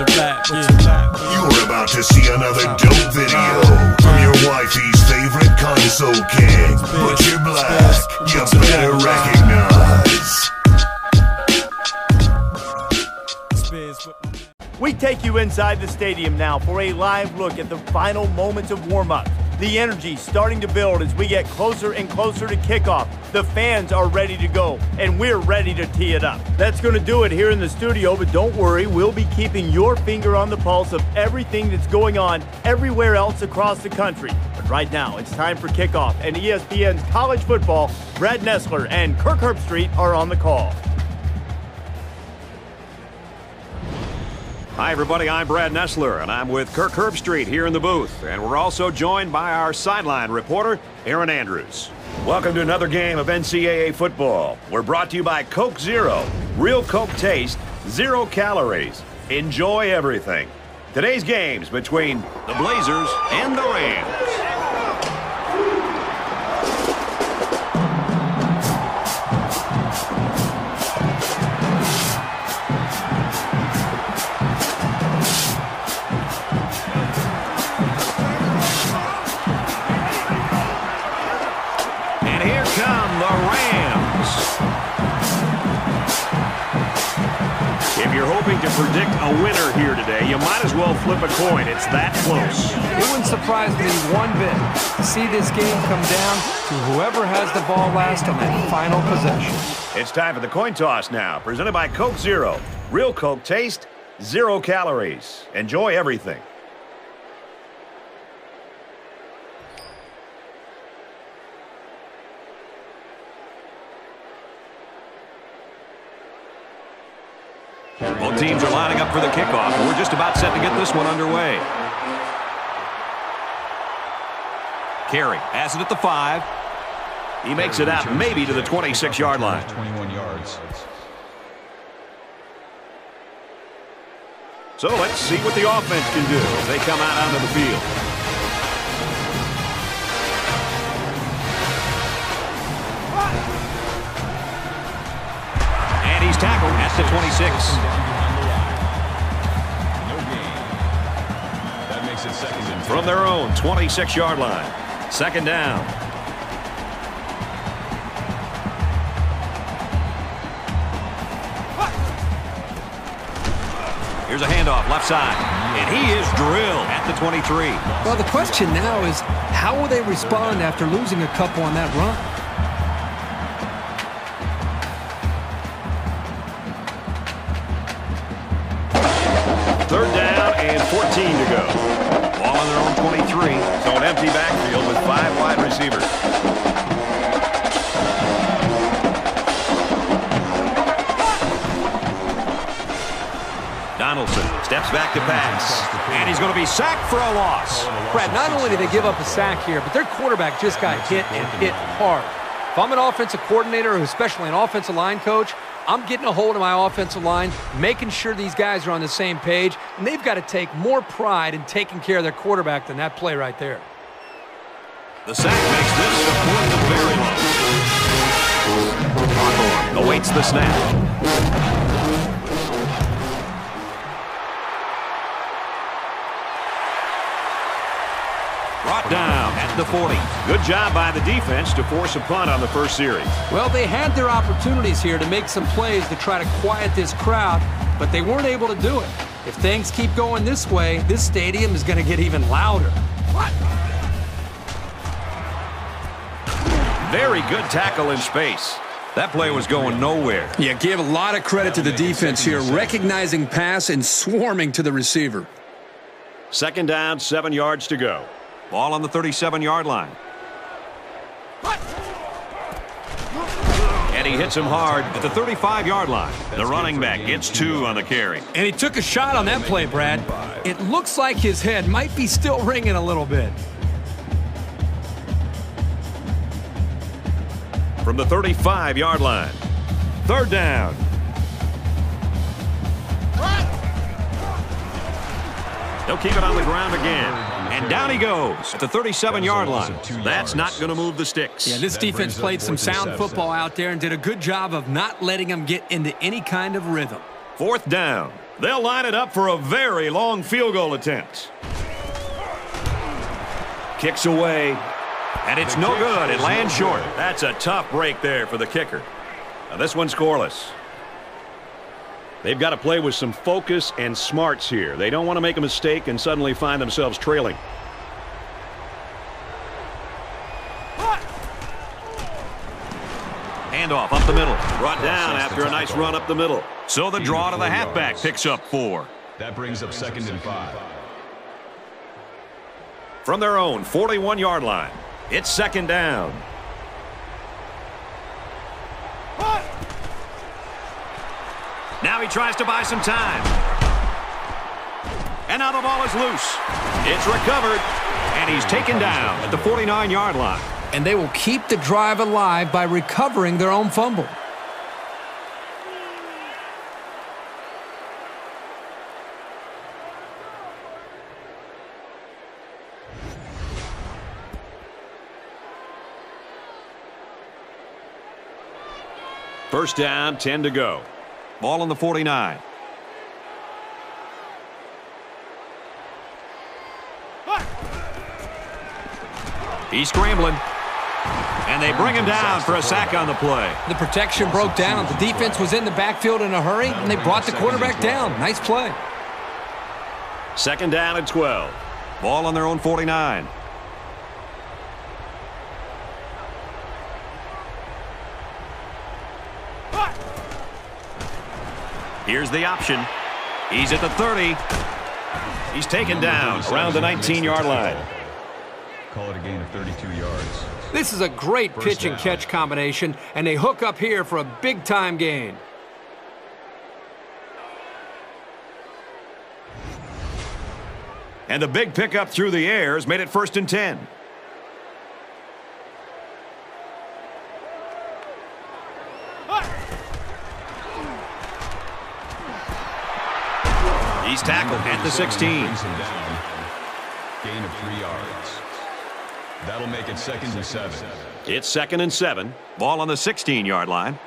a rap, yeah. You are about to see another dope video from your wifey's favorite console kid. But you're black, you better recognize. We take you inside the stadium now for a live look at the final moments of warm-up. The energy starting to build as we get closer and closer to kickoff. The fans are ready to go, and we're ready to tee it up. That's going to do it here in the studio, but don't worry, we'll be keeping your finger on the pulse of everything that's going on everywhere else across the country. But right now, it's time for kickoff, and ESPN's College Football, Brad Nessler and Kirk Herbstreit are on the call. Hi, everybody. I'm Brad Nessler, and I'm with Kirk Herbstreit here in the booth. And we're also joined by our sideline reporter, Aaron Andrews. Welcome to another game of NCAA football. We're brought to you by Coke Zero. Real Coke taste, zero calories. Enjoy everything. Today's game's between the Blazers and the Rams. To predict a winner here today, you might as well flip a coin. It's that close. It wouldn't surprise me one bit to see this game come down to whoever has the ball last on that final possession. It's time for the coin toss now, presented by Coke Zero. Real Coke taste, zero calories. Enjoy everything. Both teams are lining up for the kickoff. We're just about set to get this one underway. Carey has it at the 5. He makes it out maybe to the 26-yard line. 21 yards. So let's see what the offense can do as they come out onto the field. Tackled at the 26. No gain. That makes it second and 10. From their own 26-yard line. Second down. Here's a handoff left side, and he is drilled at the 23. Well, the question now is, how will they respond after losing a couple on that run? Third down and 14 to go. Ball on their own 23. So an empty backfield with 5 wide receivers. Donaldson steps back to pass. And he's going to be sacked for a loss. Brad, not only did they give up a sack here, but their quarterback just got hit and hit hard. If I'm an offensive coordinator, especially an offensive line coach, I'm getting a hold of my offensive line, making sure these guys are on the same page, and they've got to take more pride in taking care of their quarterback than that play right there. The sack makes this a point of very low. Awaits the snap. Brought down at the 40. Good job by the defense to force a punt on the first series. Well, they had their opportunities here to make some plays to try to quiet this crowd, but they weren't able to do it. If things keep going this way, this stadium is going to get even louder. What? Very good tackle in space. That play was going nowhere. Yeah, give a lot of credit to the defense here, recognizing pass and swarming to the receiver. Second down, 7 yards to go. Ball on the 37-yard line. And he hits him hard at the 35-yard line. The running back gets 2 on the carry. And he took a shot on that play, Brad. It looks like his head might be still ringing a little bit. From the 35-yard line. Third down. They'll keep it on the ground again. And down he goes at the 37-yard line. That's not going to move the sticks. Yeah, this defense played some sound football out there and did a good job of not letting them get into any kind of rhythm. Fourth down. They'll line it up for a very long field goal attempt. Kicks away. And it's no good. It lands short. That's a tough break there for the kicker. Now this one's scoreless. They've got to play with some focus and smarts here. They don't want to make a mistake and suddenly find themselves trailing. Handoff up the middle. Brought down after a nice run up the middle. So the draw to the halfback picks up 4. That brings up 2nd and 5. From their own 41-yard line, it's 2nd down. Now he tries to buy some time. And now the ball is loose. It's recovered, and he's taken down at the 49-yard line. And they will keep the drive alive by recovering their own fumble. First down, 10 to go. Ball on the 49. He's scrambling. And they bring him down for a sack on the play. The protection broke down. The defense was in the backfield in a hurry, and they brought the quarterback down. Nice play. 2nd down and 12. Ball on their own 49. Here's the option. He's at the 30. He's taken down around the 19-yard line. Call it a gain of 32 yards. This is a great pitch and catch combination, and they hook up here for a big-time gain. And the big pickup through the air has made it 1st and 10. He's tackled at the 16. Gain of 3 yards. That'll make it 2nd and 7. It's 2nd and 7. Ball on the 16-yard line.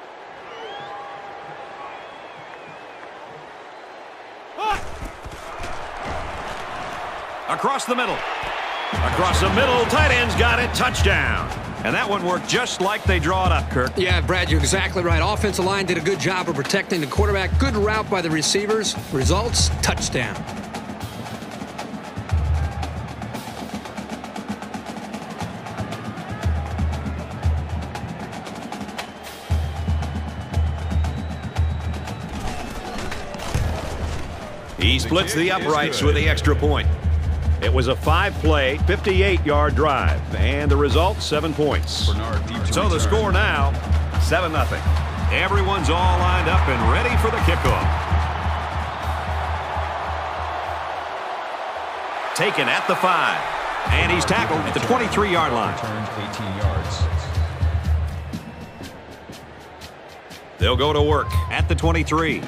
Across the middle. Across the middle. Tight end's got it. Touchdown. And that one worked just like they draw it up, Kirk. Yeah, Brad, you're exactly right. Offensive line did a good job of protecting the quarterback. Good route by the receivers. Results, touchdown. He splits the uprights with the extra point. It was a 5-play, 58-yard drive, and the result, 7 points. So the score now, 7-0. Everyone's all lined up and ready for the kickoff. Taken at the 5, and he's tackled at the 23-yard line. They'll go to work at the 23.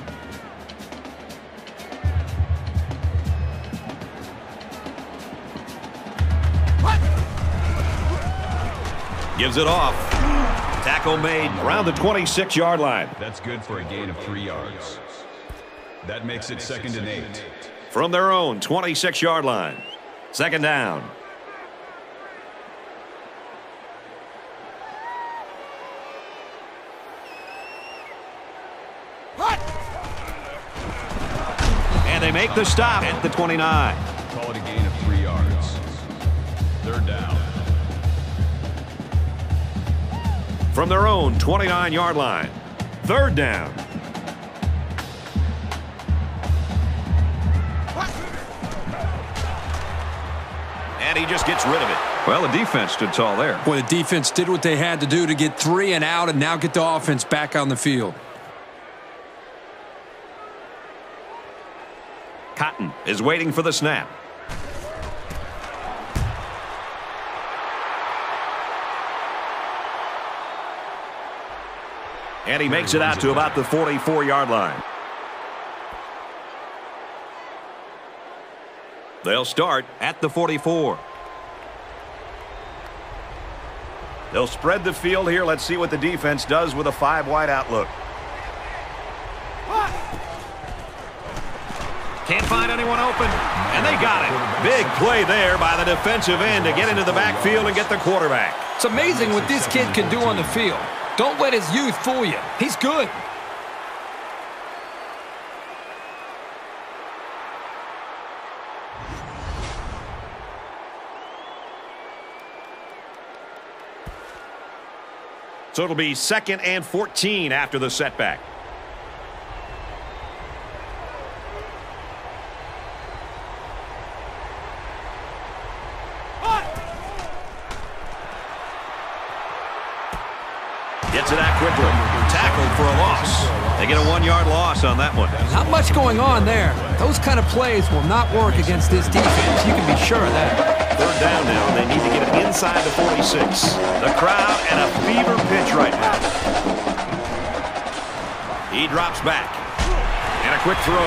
Gives it off. Tackle made around the 26-yard line. That's good for a gain of 3 yards. That makes it 2nd and 8. From their own 26-yard line. 2nd down. And they make the stop at the 29. Call it a gain of 3 yards. 3rd down. From their own 29-yard line. 3rd down. And he just gets rid of it. Well, the defense stood tall there. Boy, the defense did what they had to do to get 3 and out and now get the offense back on the field. Cotton is waiting for the snap. And he makes it out to about the 44-yard line. They'll start at the 44. They'll spread the field here. Let's see what the defense does with a 5-wide outlook. Can't find anyone open, and they got it. Big play there by the defensive end to get into the backfield and get the quarterback. It's amazing what this kid can do on the field. Don't let his youth fool you. He's good. So it'll be second and 14 after the setback. Gets it out quickly. Tackled for a loss. They get a 1-yard loss on that one. Not much going on there. Those kind of plays will not work against this defense. You can be sure of that. Third down now. They need to get it inside the 46. The crowd and a fever pitch right now. He drops back. And a quick throw.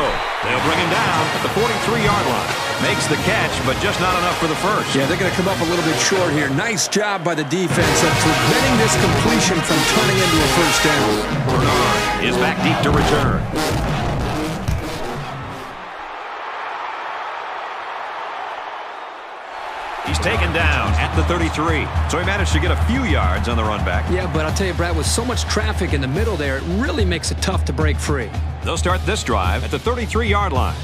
They'll bring him down at the 43-yard line. Makes the catch, but just not enough for the first. Yeah, they're going to come up a little bit short here. Nice job by the defense of preventing this completion from turning into a first down. Bernard is back deep to return. He's taken down at the 33. So he managed to get a few yards on the run back. Yeah, but I'll tell you, Brad, with so much traffic in the middle there, it really makes it tough to break free. They'll start this drive at the 33-yard line.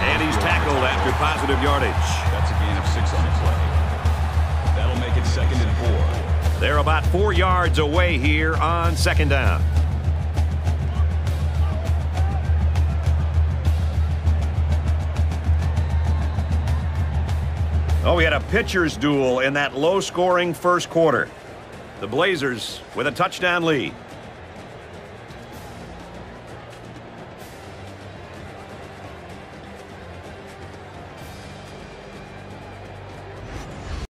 And he's tackled after positive yardage. That's a gain of 6 on his leg. That'll make it second and 4. They're about 4 yards away here on second down. Oh, we had a pitcher's duel in that low-scoring first quarter. The Blazers with a touchdown lead.